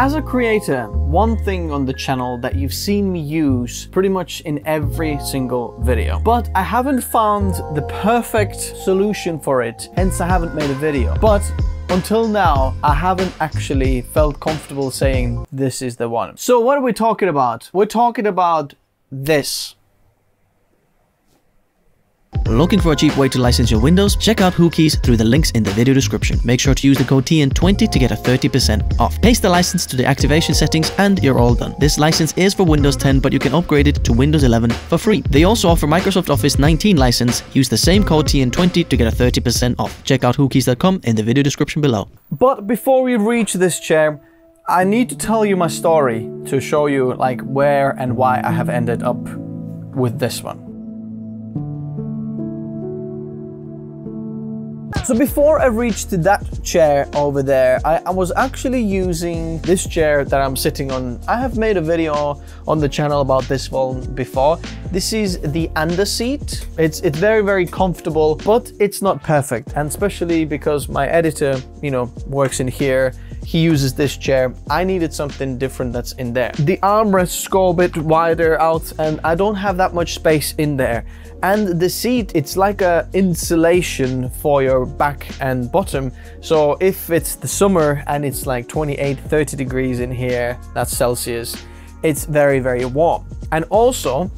As a creator, one thing on the channel that you've seen me use pretty much in every single video, but I haven't found the perfect solution for it, hence I haven't made a video. But until now, I haven't actually felt comfortable saying this is the one. So what are we talking about? We're talking about this. Looking for a cheap way to license your Windows? Check out Whokeys through the links in the video description. Make sure to use the code TN20 to get a 30% off. Paste the license to the activation settings and you're all done. This license is for Windows 10, but you can upgrade it to Windows 11 for free. They also offer Microsoft Office 19 license. Use the same code TN20 to get a 30% off. Check out whokeys.com in the video description below. But before we reach this chair, I need to tell you my story to show you like where and why I have ended up with this one. So before I reached that chair over there, I was actually using this chair that I'm sitting on. I have made a video on the channel about this one before. This is the under seat. It's very, very comfortable, but it's not perfect. And especially because my editor, you know, works in here. He uses this chair. I needed something different that's in there. The armrests go a bit wider out and I don't have that much space in there. And the seat, it's like a insulation for your back and bottom. So if it's the summer and it's like 28, 30 degrees in here, that's Celsius, it's very, very warm. And also,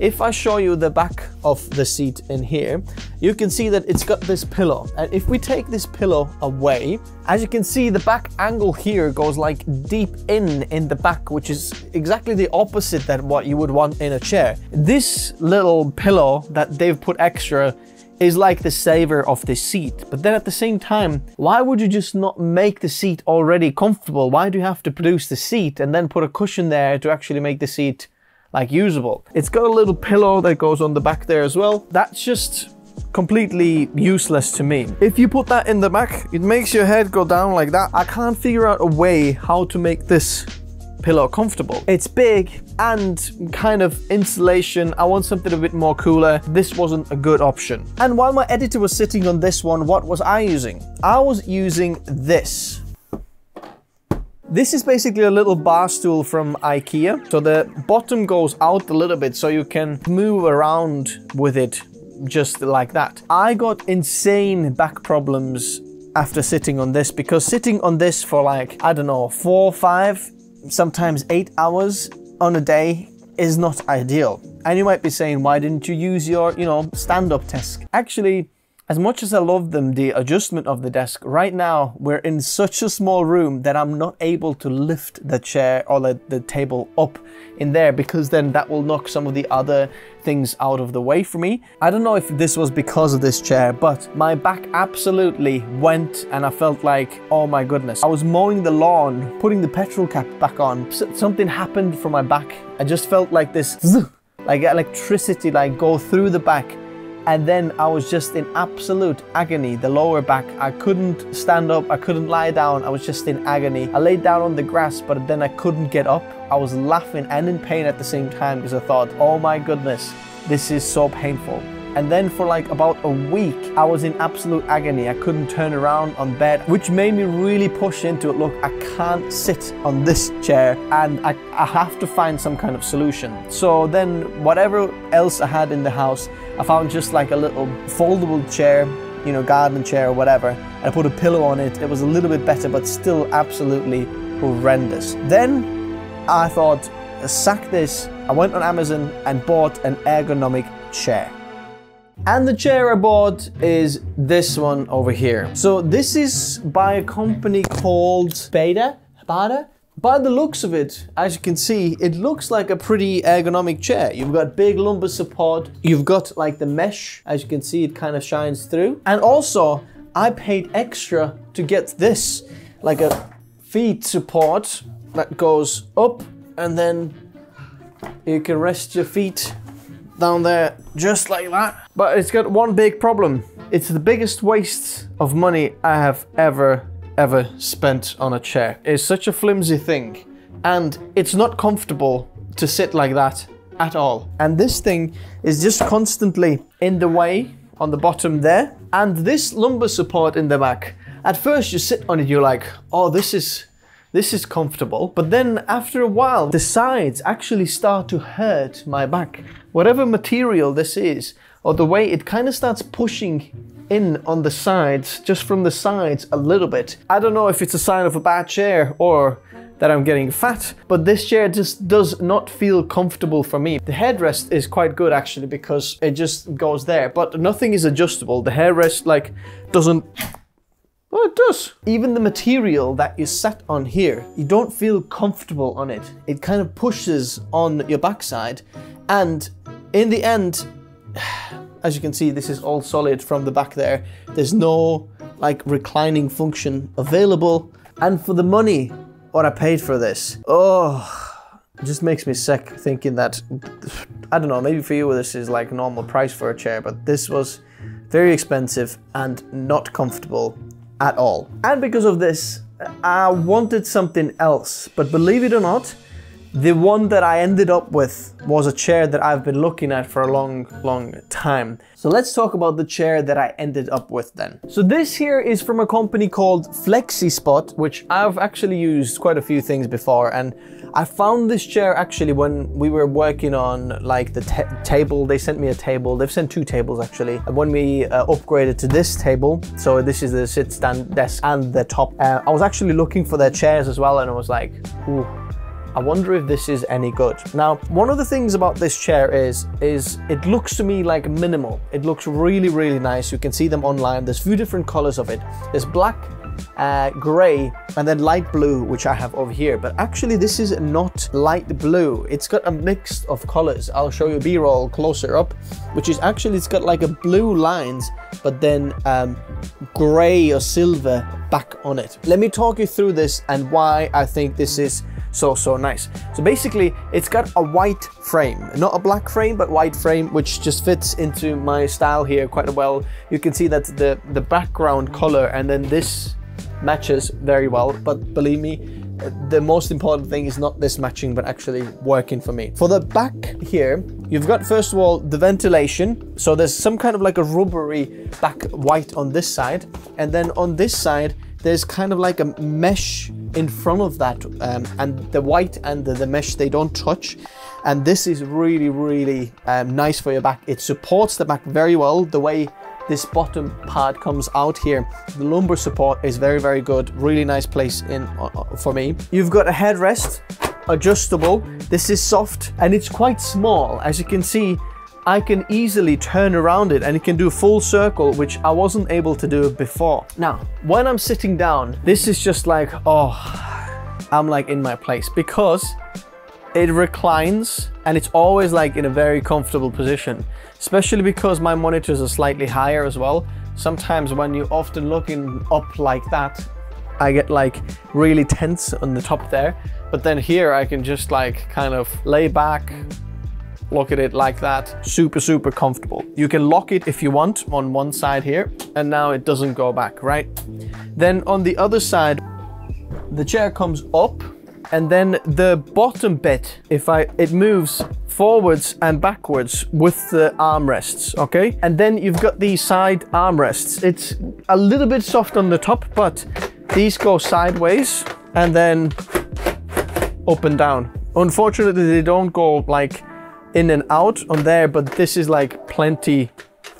if I show you the back of the seat in here, you can see that it's got this pillow. And if we take this pillow away, as you can see, the back angle here goes like deep in the back, which is exactly the opposite than what you would want in a chair. This little pillow that they've put extra is like the saver of the seat. But then at the same time, why would you just not make the seat already comfortable? Why do you have to produce the seat and then put a cushion there to actually make the seat like usable? It's got a little pillow that goes on the back there as well. That's just completely useless to me. If you put that in the back, it makes your head go down like that. I can't figure out a way how to make this pillow comfortable. It's big and kind of insulation. I want something a bit more cooler. This wasn't a good option. And while my editor was sitting on this one, what was I using? I was using this. This is basically a little bar stool from IKEA. So the bottom goes out a little bit so you can move around with it just like that. I got insane back problems after sitting on this, because sitting on this for like, I don't know, 4, 5, sometimes 8 hours on a day is not ideal. And you might be saying, why didn't you use your, you know, stand-up desk? Actually, as much as I love them, the adjustment of the desk, right now we're in such a small room that I'm not able to lift the chair or the table up in there, because then that will knock some of the other things out of the way for me. I don't know if this was because of this chair, but my back absolutely went and I felt like, oh my goodness. I was mowing the lawn, putting the petrol cap back on. Something happened for my back. I just felt like this, like electricity, like go through the back. And then I was just in absolute agony, the lower back. I couldn't stand up, I couldn't lie down, I was just in agony. I laid down on the grass, but then I couldn't get up. I was laughing and in pain at the same time because I thought, oh my goodness, this is so painful. And then for like about a week, I was in absolute agony. I couldn't turn around on bed, which made me really push into it. Look, I can't sit on this chair and I have to find some kind of solution. So then whatever else I had in the house, I found just like a little foldable chair, you know, garden chair or whatever. And I put a pillow on it. It was a little bit better, but still absolutely horrendous. Then I thought, sack this. I went on Amazon and bought an ergonomic chair. And the chair I bought is this one over here. So this is by a company called Beta Boda. By the looks of it, as you can see, it looks like a pretty ergonomic chair. You've got big lumbar support. You've got like the mesh, as you can see, it kind of shines through. And also I paid extra to get this, like a feet support that goes up and then you can rest your feet down there just like that. But it's got one big problem. It's the biggest waste of money I have ever spent on a chair. It's such a flimsy thing and it's not comfortable to sit like that at all. And this thing is just constantly in the way on the bottom there. And this lumbar support in the back, at first you sit on it, you're like, oh, This is comfortable, but then after a while the sides actually start to hurt my back. Whatever material this is, or the way it kind of starts pushing in on the sides, just from the sides a little bit. I don't know if it's a sign of a bad chair or that I'm getting fat, but this chair just does not feel comfortable for me. The headrest is quite good actually because it just goes there, but nothing is adjustable. The headrest like doesn't, well, it does. Even the material that you sat on here, you don't feel comfortable on it. It kind of pushes on your backside, and in the end, as you can see, this is all solid from the back there. There's no like reclining function available. And for the money, what I paid for this, oh, it just makes me sick thinking that, I don't know, maybe for you this is like normal price for a chair, but this was very expensive and not comfortable at all. And because of this, I wanted something else, but believe it or not, the one that I ended up with was a chair that I've been looking at for a long time. So let's talk about the chair that I ended up with then. So this here is from a company called Flexispot, which I've actually used quite a few things before, and I found this chair actually when we were working on like the table. They sent me a table. They've sent two tables actually. And when we upgraded to this table, so this is the sit stand desk and the top. I was actually looking for their chairs as well, and I was like, ooh, I wonder if this is any good. Now, one of the things about this chair is it looks to me like minimal. It looks really, really nice. You can see them online. There's a few different colors of it. There's black, gray, and then light blue, which I have over here. But actually, this is not light blue. It's got a mix of colors. I'll show you a B-roll closer up, which is actually, it's got like a blue lines, but then gray or silver back on it. Let me talk you through this and why I think this is so nice. So basically, it's got a white frame, not a black frame, but white frame, which just fits into my style here quite well. You can see that the background color, and then this matches very well. But believe me, the most important thing is not this matching, but actually working for me. For the back here, you've got first of all the ventilation. So there's some kind of like a rubbery back white on this side, and then on this side there's kind of like a mesh in front of that, and the white and the mesh, they don't touch. And this is really nice for your back. It supports the back very well. The way this bottom part comes out here, the lumbar support is very good. Really nice place in for me. You've got a headrest, adjustable. This is soft and it's quite small. As you can see, I can easily turn around it, and it can do full circle, which I wasn't able to do before. Now, when I'm sitting down, this is just like, oh, I'm like in my place, because it reclines and it's always like in a very comfortable position, especially because my monitors are slightly higher as well. Sometimes when you're often looking up like that, I get like really tense on the top there. But then here I can just like kind of lay back, look at it like that. Super comfortable. You can lock it if you want on one side here, and now it doesn't go back, right? Then on the other side, the chair comes up, and then the bottom bit, it moves forwards and backwards with the armrests, okay? And then you've got these side armrests. It's a little bit soft on the top, but these go sideways and then up and down. Unfortunately, they don't go like in and out on there, but this is like plenty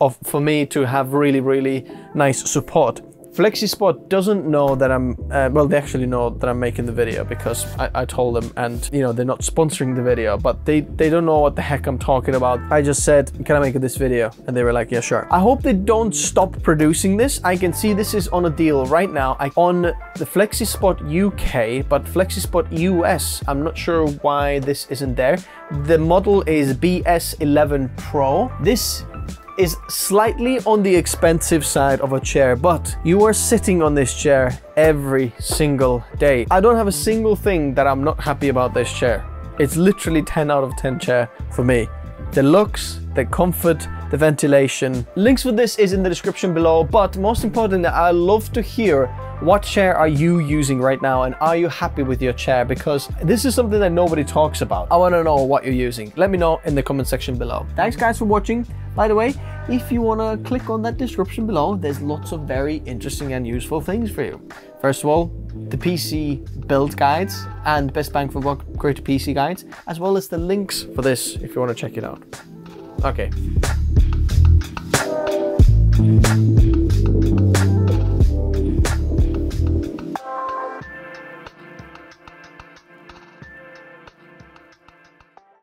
of for me to have really nice support. Flexispot doesn't know that I'm well, they actually know that I'm making the video, because I told them, and you know, they're not sponsoring the video, but they don't know what the heck I'm talking about. I just said, can I make this video? And they were like, yeah, sure. I hope they don't stop producing this. I can see this is on a deal right now on the Flexispot UK, but Flexispot US, I'm not sure why this isn't there. The model is BS11 Pro. This is slightly on the expensive side of a chair, but you are sitting on this chair every single day. I don't have a single thing that I'm not happy about this chair. It's literally 10 out of 10 chair for me. The looks, the comfort, the ventilation. Links for this is in the description below, but most importantly, I love to hear what chair are you using right now, and are you happy with your chair? Because this is something that nobody talks about. I want to know what you're using. Let me know in the comment section below. Thanks guys for watching. By the way, if you want to click on that description below, there's lots of very interesting and useful things for you. First of all, the PC build guides and best bang for buck greater PC guides, as well as the links for this if you want to check it out. Okay.